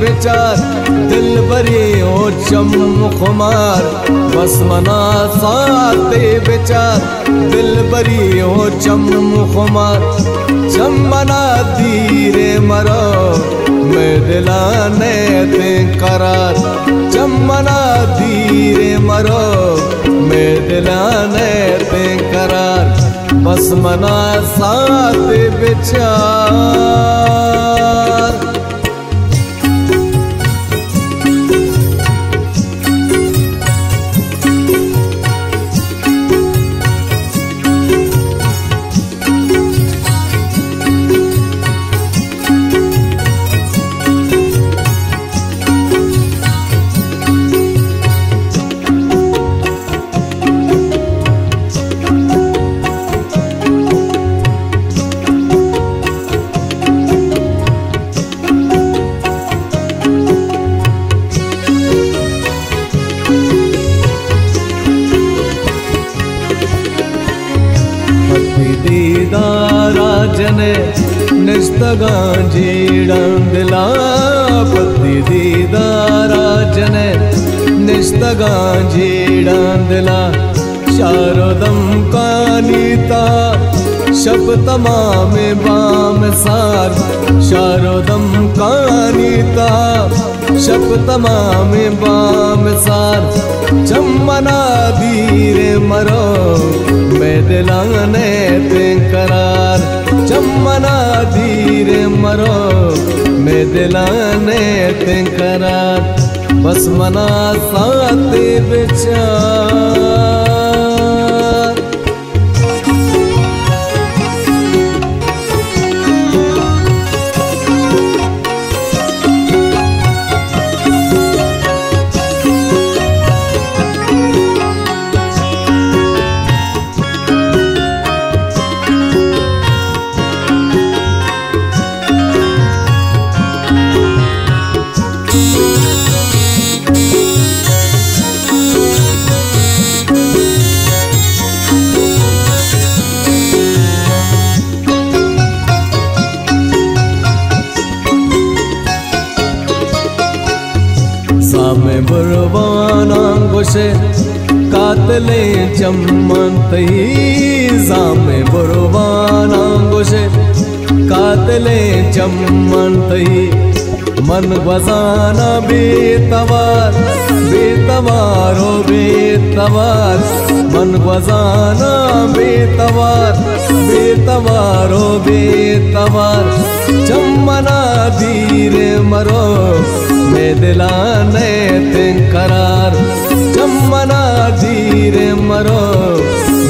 बेचार दिल बरी ओ चम खुमार बस मना साते बेचार दिल बरी ओ चम खुमार चम मना धीरे मरो मैं दिलाने दे करार चम मना धीरे मरो मैं दिलाने दे करार बस मना साते बेचार। दीदारा जने निस्तगा जीड़ा दिला पति दीदारा जने निस्तगा जीड़ा दिला शारदम कानीता शब तमाम बाम सार शारदम कानीता शब तमाम बाम सार चम्मना धीरे मरो मैं दिलाने दे करार चम्मना धीरे मरो मैं दिलाने दे करार बस मना साते बेचार। सामे बुरवाना गुशे कातले चम्मन तही सामे बुरवाना गुशे कातले चम्मन तही मन बजाना बेतवार बेतवारो बेतवार मन बजाना बेतवार बेतवारो बेतवार चम्मना धीरे मरो मैं दिलाने दे करार चम्मना धीरे मरो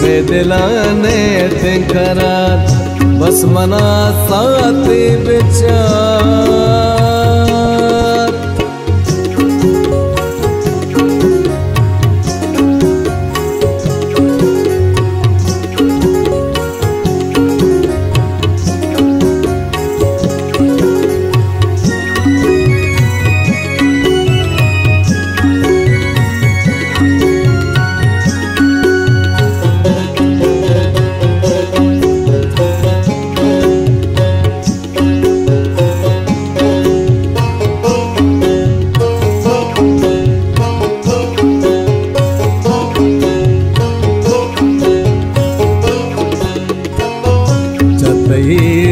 मैं दिलाने दे करार बस मना साते बेचार।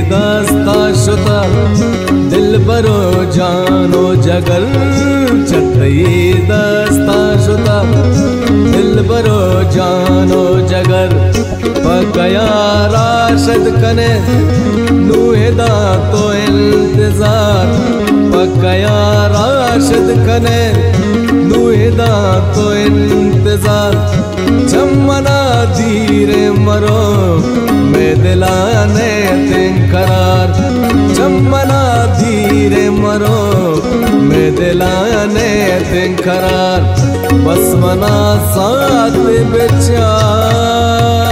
दास्ता शुता दिल बरो जानो जगल चटई दास्ता शुता दिल बरो जानो जगल पकया राशद कने नूहदा तो इंतजार पकया राशद कने नूहदा तो इंतजार चम्मना धीरे मरो मैं दिलाने दे करार चम्मना धीरे मरो मैं दिलाने दे करार बस मना साथ बेचार।